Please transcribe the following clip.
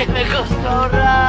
que me costora.